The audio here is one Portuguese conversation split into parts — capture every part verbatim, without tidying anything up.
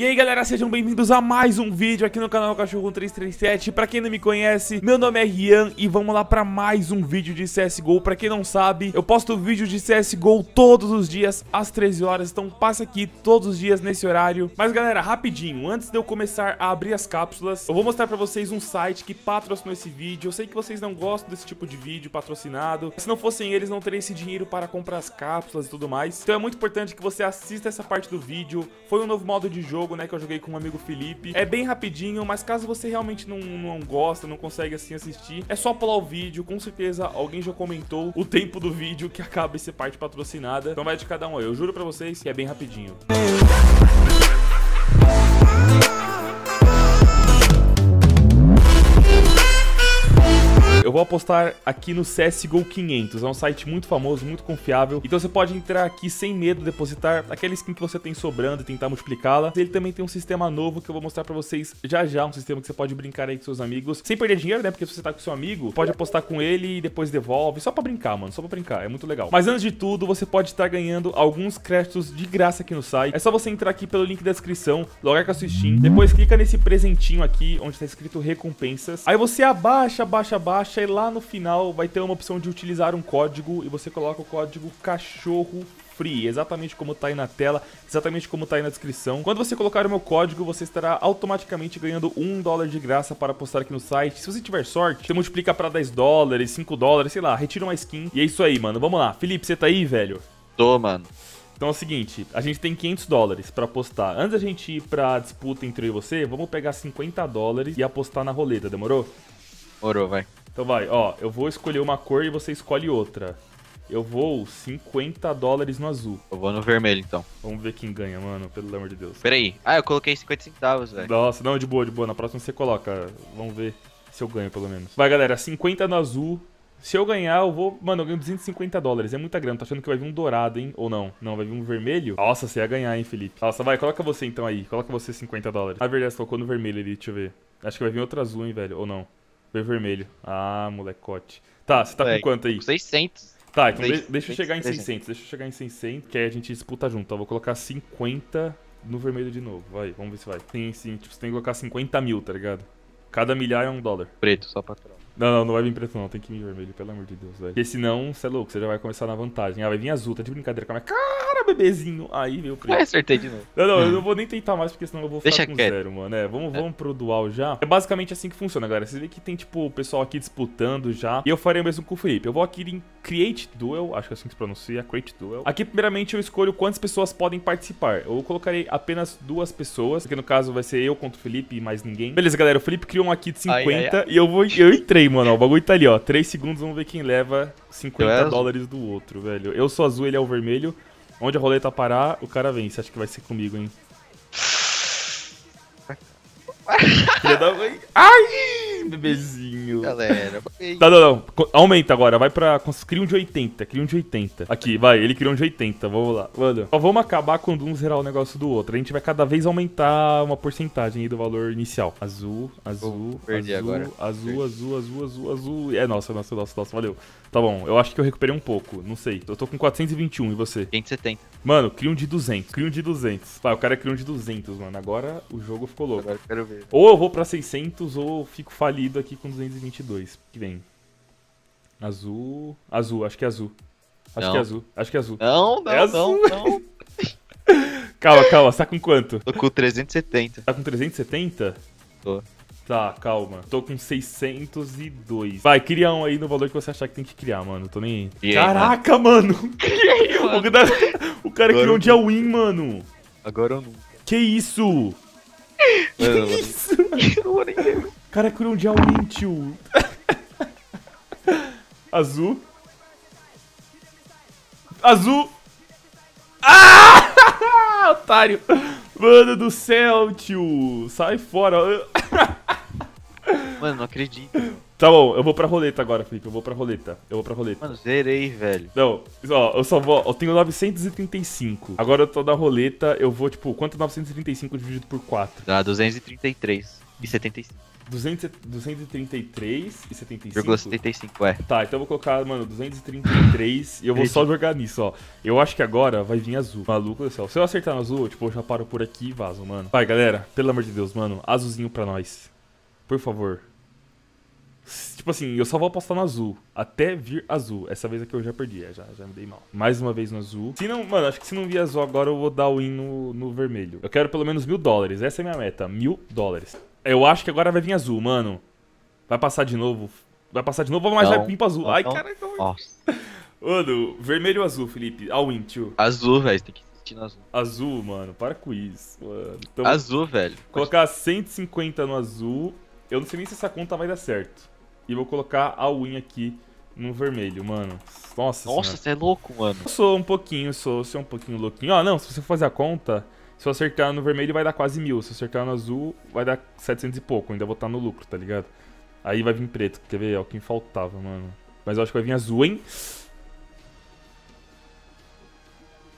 E aí galera, sejam bem-vindos a mais um vídeo aqui no canal Cachorro três três sete. Pra quem não me conhece, meu nome é Rian e vamos lá pra mais um vídeo de C S G O. Pra quem não sabe, eu posto vídeo de C S G O todos os dias às treze horas. Então passa aqui todos os dias nesse horário. Mas galera, rapidinho, antes de eu começar a abrir as cápsulas, eu vou mostrar pra vocês um site que patrocinou esse vídeo. Eu sei que vocês não gostam desse tipo de vídeo patrocinado, se não fossem eles, não teria esse dinheiro para comprar as cápsulas e tudo mais. Então é muito importante que você assista essa parte do vídeo. Foi um novo modo de jogo, né, que eu joguei com um amigo Felipe. É bem rapidinho, mas caso você realmente não, não gosta, não consegue assim assistir, é só pular o vídeo. Com certeza alguém já comentou o tempo do vídeo que acaba essa parte patrocinada. Então vai de cada um, eu juro pra vocês que é bem rapidinho. Eu vou apostar aqui no C S G O quinhentos, é um site muito famoso, muito confiável. Então você pode entrar aqui sem medo, depositar aquela skin que você tem sobrando e tentar multiplicá-la. Ele também tem um sistema novo que eu vou mostrar pra vocês já já, um sistema que você pode brincar aí com seus amigos, sem perder dinheiro, né? Porque se você tá com seu amigo, pode apostar com ele e depois devolve, só pra brincar, mano, só pra brincar, é muito legal. Mas antes de tudo, você pode estar ganhando alguns créditos de graça aqui no site. É só você entrar aqui pelo link da descrição, logar com a sua Steam, depois clica nesse presentinho aqui, onde tá escrito recompensas. Aí você abaixa, abaixa, abaixa, e lá no final vai ter uma opção de utilizar um código e você coloca o código cachorro free, exatamente como tá aí na tela, exatamente como tá aí na descrição. Quando você colocar o meu código, você estará automaticamente ganhando um dólar de graça para postar aqui no site. Se você tiver sorte, você multiplica para dez dólares, cinco dólares, sei lá, retira uma skin. E é isso aí, mano. Vamos lá. Felipe, você tá aí, velho? Tô, mano. Então é o seguinte, a gente tem quinhentos dólares pra apostar. Antes da gente ir pra disputa entre eu e você, vamos pegar cinquenta dólares e apostar na roleta, demorou? Demorou, vai. Então vai, ó, eu vou escolher uma cor e você escolhe outra. Eu vou cinquenta dólares no azul. Eu vou no vermelho, então. Vamos ver quem ganha, mano, pelo amor de Deus. Pera aí. Ah, eu coloquei cinquenta centavos, velho. Nossa, não, de boa, de boa. Na próxima você coloca. Vamos ver se eu ganho, pelo menos. Vai, galera, cinquenta no azul. Se eu ganhar, eu vou... Mano, eu ganho duzentos e cinquenta dólares. É muita grana. Tô achando que vai vir um dourado, hein? Ou não? Não, vai vir um vermelho? Nossa, você ia ganhar, hein, Felipe? Nossa, vai, coloca você, então, aí. Coloca você cinquenta dólares. Ah, verdade, você colocou no vermelho ali. Deixa eu ver. Acho que vai vir outro azul, hein, velho? Ou não? Foi vermelho. Ah, molecote. Tá, você tá é, com quanto aí? seiscentos. Tá, então seiscentos, deixa eu chegar em seiscentos. Deixa eu chegar em seiscentos, que aí a gente disputa junto. Eu vou colocar cinquenta no vermelho de novo. Vai, vamos ver se vai. Tem sim, tipo, você tem que colocar cinquenta mil, tá ligado? Cada milhar é um dólar. Preto, só pra trás. Não, não, não vai vir preto não. Tem que vir vermelho, pelo amor de Deus, velho. Porque senão, você é louco, você já vai começar na vantagem. Ah, vai vir azul, tá de brincadeira com a minha cara, bebezinho. Aí veio o preto. Ah, acertei de novo. Não, não, eu não vou nem tentar mais, porque senão eu vou ficar Deixa com quieto. zero, mano. É, vamos, vamos pro dual já. É basicamente assim que funciona, galera. Vocês veem que tem, tipo, o pessoal aqui disputando já. E eu farei o mesmo com o Felipe. Eu vou aqui em Create Duel, acho que é assim que se pronuncia, Create Duel. Aqui, primeiramente, eu escolho quantas pessoas podem participar. Eu colocarei apenas duas pessoas, porque no caso vai ser eu contra o Felipe e mais ninguém. Beleza, galera, o Felipe criou um aqui de cinquenta ai, ai, ai. e eu vou... Eu entrei, mano, ó, o bagulho tá ali, ó, três segundos, vamos ver quem leva cinquenta dólares do outro, velho. Eu sou azul, ele é o vermelho. Onde a roleta parar, o cara vence. Acho que vai ser comigo, hein. Ai, bebezinho. Galera, tá, não, não, aumenta agora, vai pra... Cria um de oitenta, cria um de oitenta. Aqui, vai, ele criou um de oitenta, vamos lá. Mano, só vamos acabar quando um zerar o negócio do outro. A gente vai cada vez aumentar uma porcentagem aí do valor inicial. Azul, azul, oh, azul, agora. azul, azul, azul, azul, azul. É, nossa, nossa, nossa, nossa, valeu. Tá bom, eu acho que eu recuperei um pouco, não sei. Eu tô com quatrocentos e vinte e um, e você? quinhentos e setenta. Mano, cria um de duzentos, cria um de duzentos. Vai, o cara cria um de duzentos, mano, agora o jogo ficou louco. Agora eu quero ver. Ou eu vou pra seiscentos ou eu fico falido aqui com duzentos e vinte e dois. Que vem. Azul. Azul, acho que é azul. Acho não. que é azul. Acho que é azul. Não, não, é azul. não, não. Calma, calma. Você tá com quanto? Tô com trezentos e setenta. Tá com trezentos e setenta? Tô. Tá, calma. Tô com seiscentos e dois. Vai, cria um aí no valor que você achar que tem que criar, mano. Tô nem... Aí, Caraca, mano. mano. Criei, mano. O cara Agora criou um dia win, mano. Agora eu não. Que isso? Que não, isso? O cara criou um dia win, tio. Azul. Azul. Ah! Otário. Mano do céu, tio. Sai fora. Mano, não acredito. Tá bom, eu vou pra roleta agora, Felipe. Eu vou pra roleta. Eu vou pra roleta. Mano, zerei, velho. Não, ó, eu só vou. Eu tenho novecentos e trinta e cinco. Agora eu tô na roleta, eu vou, tipo, quanto é novecentos e trinta e cinco dividido por quatro? Dá duzentos e trinta e três e setenta e cinco. duzentos e trinta e três e setenta e cinco? setenta e cinco, é. Tá, então eu vou colocar, mano, duzentos e trinta e três e eu vou só jogar nisso, ó. Eu acho que agora vai vir azul. Maluco do céu. Se eu acertar no azul, eu, tipo, eu já paro por aqui e vazo, mano. Vai, galera. Pelo amor de Deus, mano. Azulzinho pra nós. Por favor. Tipo assim, eu só vou apostar no azul. Até vir azul. Essa vez aqui eu já perdi, já, já me dei mal. Mais uma vez no azul. Se não, mano, acho que se não vir azul agora eu vou dar o win no, no vermelho. Eu quero pelo menos mil dólares. Essa é a minha meta. Mil dólares. Eu acho que agora vai vir azul, mano. Vai passar de novo. Vai passar de novo, mas não, vai vir pra azul. Não, ai, caraca. Mano, vermelho ou azul, Felipe? All in, tio. Azul, velho. Tem que insistir no azul. Azul, mano. Para com isso, mano. Então, azul, velho. Colocar cento e cinquenta no azul. Eu não sei nem se essa conta vai dar certo. E vou colocar a win aqui no vermelho, mano. Nossa, Nossa você é louco, mano. Eu sou um pouquinho, sou, sou um pouquinho louquinho. Ó, não, se você fazer a conta... Se eu acertar no vermelho vai dar quase mil, se eu acertar no azul vai dar setecentos e pouco, ainda vou estar no lucro, tá ligado? Aí vai vir preto, quer ver? É o que me faltava, mano. Mas eu acho que vai vir azul, hein?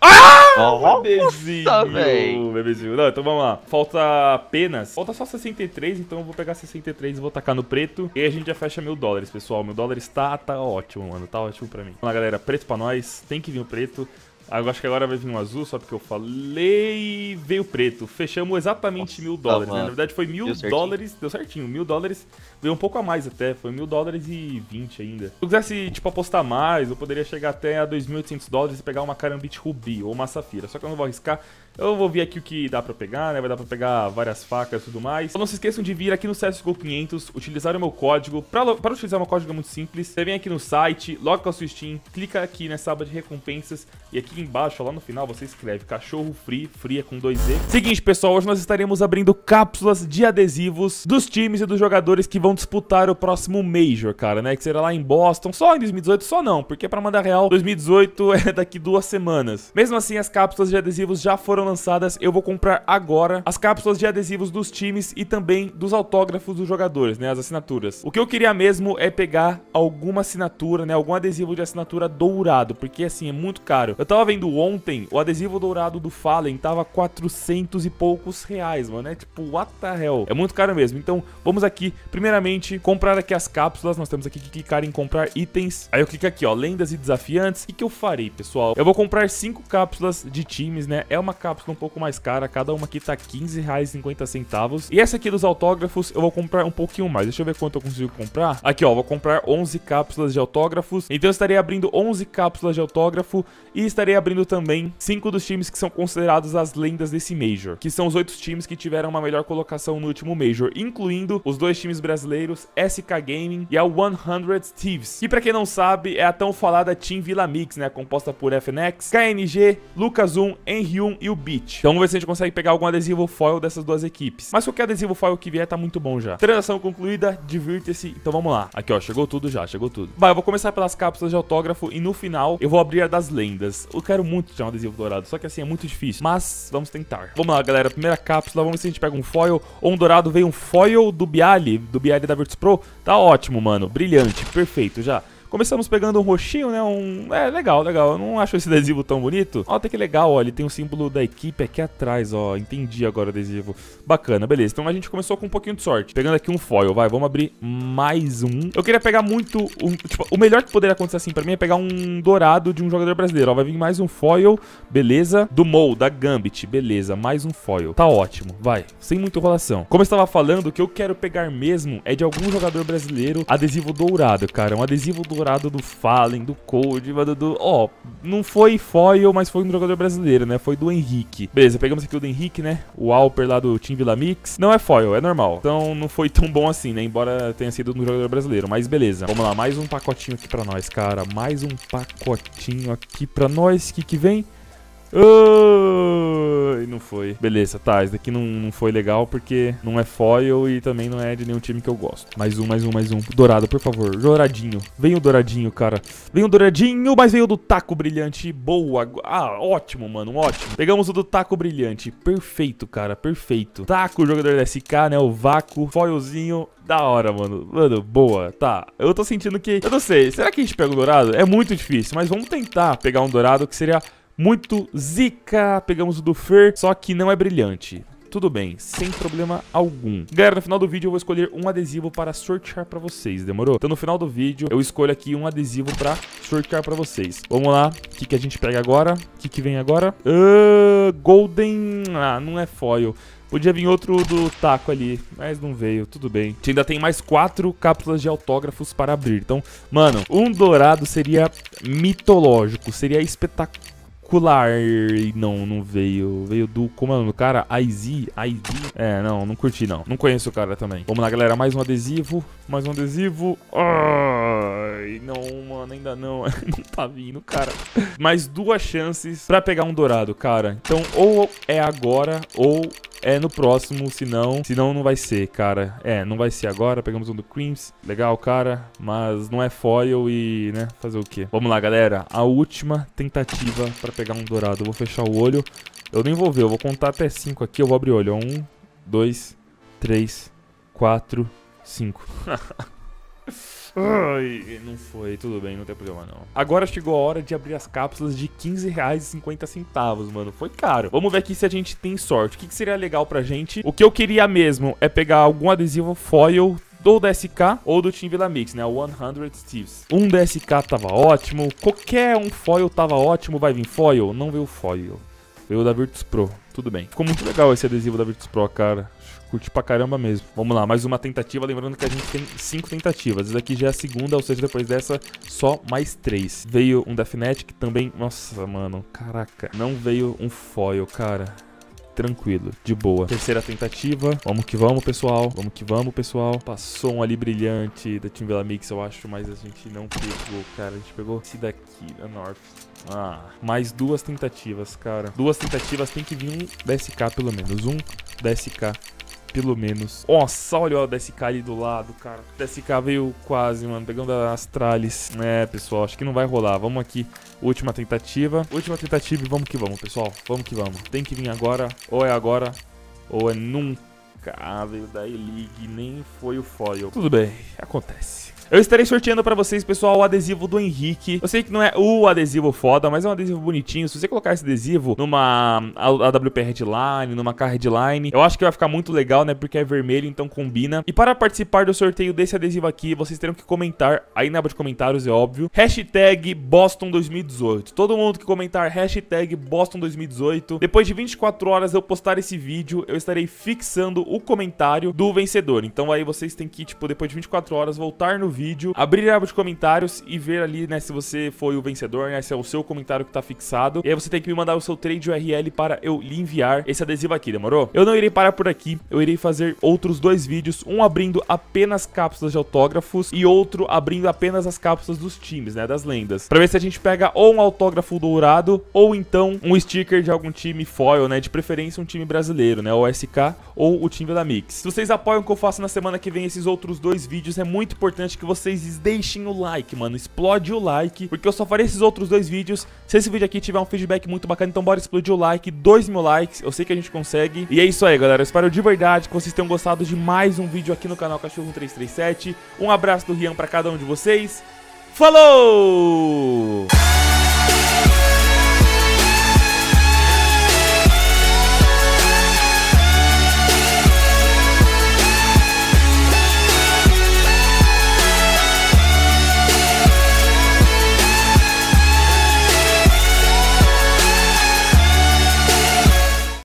Ah! Oh, bebezinho! Nossa, bebezinho. Não, então vamos lá. Falta apenas... Falta só sessenta e três, então eu vou pegar sessenta e três e vou tacar no preto. E aí a gente já fecha mil dólares, pessoal. Mil dólares tá, tá ótimo, mano. Tá ótimo pra mim. Vamos lá, galera. Preto pra nós. Tem que vir o preto. Eu acho que agora vai vir um azul, só porque eu falei. Veio preto. Fechamos exatamente mil dólares, né? Na verdade foi mil dólares. Deu certinho, mil dólares. Veio um pouco a mais até. Foi mil dólares e vinte ainda. Se eu quisesse, tipo, apostar mais, eu poderia chegar até a dois mil e oitocentos dólares e pegar uma Karambit Rubi ou uma Safira. Só que eu não vou arriscar. Eu vou ver aqui o que dá pra pegar, né? Vai dar pra pegar várias facas e tudo mais. Então não se esqueçam de vir aqui no C S G O quinhentos, utilizar o meu código. Pra, para utilizar o meu código é muito simples. Você vem aqui no site, logo com a sua Steam, clica aqui nessa aba de recompensas e aqui embaixo, ó, lá no final, você escreve Cachorro Free, Free é com dois E. Seguinte, pessoal, hoje nós estaremos abrindo cápsulas de adesivos dos times e dos jogadores que vão disputar o próximo Major, cara, né? Que será lá em Boston, só em dois mil e dezoito, só não, porque pra mandar real, dois mil e dezoito é daqui duas semanas. Mesmo assim, as cápsulas de adesivos já foram lançadas, eu vou comprar agora as cápsulas de adesivos dos times e também dos autógrafos dos jogadores, né, as assinaturas. O que eu queria mesmo é pegar alguma assinatura, né, algum adesivo de assinatura dourado, porque assim, é muito caro. Eu tava vendo ontem, o adesivo dourado do Fallen tava quatrocentos e poucos reais, mano, é tipo, what the hell? É muito caro mesmo, então vamos aqui, primeiramente, comprar aqui as cápsulas, nós temos aqui que clicar em comprar itens, aí eu clico aqui, ó, lendas e desafiantes. O que que eu farei, pessoal? Eu vou comprar cinco cápsulas de times, né, é uma cápsula um pouco mais cara, cada uma aqui tá quinze reais e cinquenta centavos. E essa aqui dos autógrafos eu vou comprar um pouquinho mais, deixa eu ver quanto eu consigo comprar. Aqui, ó, vou comprar onze cápsulas de autógrafos, então eu estarei abrindo onze cápsulas de autógrafo e estarei abrindo também cinco dos times que são considerados as lendas desse Major, que são os oito times que tiveram uma melhor colocação no último Major, incluindo os dois times brasileiros, S K Gaming e a cem Thieves, que pra quem não sabe é a tão falada Team Villamix, né, composta por F N X, K N G, Lucas um, Enryun e o Beach. Então vamos ver se a gente consegue pegar algum adesivo foil dessas duas equipes. Mas qualquer adesivo foil que vier tá muito bom já. Transação concluída, divirta-se. Então vamos lá. Aqui, ó, chegou tudo já, chegou tudo. Vai, eu vou começar pelas cápsulas de autógrafo e no final eu vou abrir a das lendas. Eu quero muito tirar um adesivo dourado, só que assim é muito difícil. Mas vamos tentar. Vamos lá, galera. Primeira cápsula, vamos ver se a gente pega um foil ou um dourado. Veio um foil do Bialy, do Bialy da Virtus Pro. Tá ótimo, mano. Brilhante, perfeito já. Começamos pegando um roxinho, né, um... É, legal, legal, eu não acho esse adesivo tão bonito. Ó, até que legal, ó, ele tem o símbolo da equipe aqui atrás, ó, entendi agora o adesivo. Bacana, beleza, então a gente começou com um pouquinho de sorte. Pegando aqui um foil, vai, vamos abrir mais um. Eu queria pegar muito, um, tipo, o melhor que poderia acontecer assim pra mim é pegar um dourado de um jogador brasileiro. Ó, vai vir mais um foil, beleza. Do Mou, da Gambit, beleza, mais um foil. Tá ótimo, vai, sem muita enrolação. Como eu estava falando, o que eu quero pegar mesmo é de algum jogador brasileiro adesivo dourado, cara, um adesivo dourado do Fallen, do Code, do... Ó, oh, não foi foil, mas foi um jogador brasileiro, né? Foi do Henrique. Beleza, pegamos aqui o do Henrique, né? O Alper lá do Team Villamix. Não é foil, é normal. Então não foi tão bom assim, né? Embora tenha sido um jogador brasileiro, mas beleza. Vamos lá, mais um pacotinho aqui pra nós, cara. Mais um pacotinho aqui pra nós. O que que vem? Oh, e não foi. Beleza, tá. Isso daqui não, não foi legal porque não é foil e também não é de nenhum time que eu gosto. Mais um, mais um, mais um. Dourado, por favor. Douradinho. Vem o douradinho, cara. Vem o douradinho, mas veio o do taco brilhante. Boa. Ah, ótimo, mano. Ótimo. Pegamos o do taco brilhante. Perfeito, cara. Perfeito. Taco, jogador da S K, né? O vácuo. Foilzinho. Da hora, mano. Mano, boa. Tá. Eu tô sentindo que... Eu não sei. Será que a gente pega o dourado? É muito difícil, mas vamos tentar pegar um dourado que seria... muito zica. Pegamos o do Fer, só que não é brilhante. Tudo bem, sem problema algum. Galera, no final do vídeo eu vou escolher um adesivo para sortear pra vocês, demorou? Então no final do vídeo eu escolho aqui um adesivo pra sortear pra vocês. Vamos lá, o que, que a gente pega agora? O que, que vem agora? Uh, golden... Ah, não é foil. Podia vir outro do taco ali, mas não veio, tudo bem. A gente ainda tem mais quatro cápsulas de autógrafos para abrir. Então, mano, um dourado seria mitológico, seria espetacular. Não, não veio. Veio do... Como é o nome do cara? Izzy. Izzy. É, não, não curti não. Não conheço o cara também. Vamos lá, galera. Mais um adesivo. Mais um adesivo. Ai, não, mano. Ainda não. Não tá vindo, cara. Mais duas chances pra pegar um dourado, cara. Então, ou é agora, ou... é no próximo, senão... Senão não vai ser, cara. É, não vai ser agora. Pegamos um do Cream's. Legal, cara. Mas não é foil e, né? Fazer o quê? Vamos lá, galera. A última tentativa pra pegar um dourado. Eu vou fechar o olho. Eu nem vou ver. Eu vou contar até cinco aqui. Eu vou abrir o olho. Um, dois, três, quatro, cinco. Ai, não foi, tudo bem, não tem problema não. Agora chegou a hora de abrir as cápsulas de quinze reais e cinquenta centavos, mano. Foi caro. Vamos ver aqui se a gente tem sorte. O que, que seria legal pra gente? O que eu queria mesmo é pegar algum adesivo foil ou da S K ou do Team Villamix, né? cem Thieves. Um da S K tava ótimo. Qualquer um foil tava ótimo. Vai vir foil? Não veio foil. Veio da Virtus Pro. Tudo bem. Ficou muito legal esse adesivo da Virtus Pro, cara. Curti pra caramba mesmo. Vamos lá, mais uma tentativa. Lembrando que a gente tem cinco tentativas. Essa daqui já é a segunda, ou seja, depois dessa, só mais três. Veio um da Fnatic também. Nossa, mano. Caraca. Não veio um foil, cara. Tranquilo, de boa. Terceira tentativa. Vamos que vamos, pessoal. Vamos que vamos, pessoal. Passou um ali brilhante da Team Villamix, eu acho, mas a gente não pegou, cara. A gente pegou esse daqui, da North. Ah, mais duas tentativas, cara. Duas tentativas, tem que vir um da S K pelo menos. Um da S K. Pelo menos. Nossa, olha o D S K ali do lado, cara. O D S K veio quase, mano. Pegando a Astralis. É, pessoal, acho que não vai rolar. Vamos aqui. Última tentativa. Última tentativa e vamos que vamos, pessoal. Vamos que vamos. Tem que vir agora. Ou é agora, ou é nunca. Ah, veio da E League. Nem foi o foil. Tudo bem. Acontece. Eu estarei sorteando pra vocês, pessoal, o adesivo do Henrique. Eu sei que não é o adesivo foda, mas é um adesivo bonitinho. Se você colocar esse adesivo numa A W P Redline, numa K Redline, eu acho que vai ficar muito legal, né? Porque é vermelho, então combina. E para participar do sorteio desse adesivo aqui, vocês terão que comentar aí na aba de comentários, é óbvio. Hashtag Boston dois mil e dezoito. Todo mundo que comentar hashtag Boston dois mil e dezoito. Depois de vinte e quatro horas eu postar esse vídeo, eu estarei fixando o comentário do vencedor. Então aí vocês têm que, tipo, depois de vinte e quatro horas, voltar no vídeo, abrir a aba de comentários e ver ali, né, se você foi o vencedor, né, se é o seu comentário que tá fixado. E aí você tem que me mandar o seu trade U R L para eu lhe enviar esse adesivo aqui, demorou? Eu não irei parar por aqui, eu irei fazer outros dois vídeos, um abrindo apenas cápsulas de autógrafos e outro abrindo apenas as cápsulas dos times, né, das lendas, pra ver se a gente pega ou um autógrafo dourado ou então um sticker de algum time foil, né, de preferência um time brasileiro, né, o S K ou o Team Villamix. Se vocês apoiam o que eu faço na semana que vem esses outros dois vídeos, é muito importante que que vocês deixem o like, mano. Explode o like, porque eu só farei esses outros dois vídeos se esse vídeo aqui tiver um feedback muito bacana. Então bora explodir o like, dois mil likes. Eu sei que a gente consegue. E é isso aí, galera. Eu espero de verdade que vocês tenham gostado de mais um vídeo aqui no canal Cachorro três três sete. Um abraço do Rian pra cada um de vocês. Falou!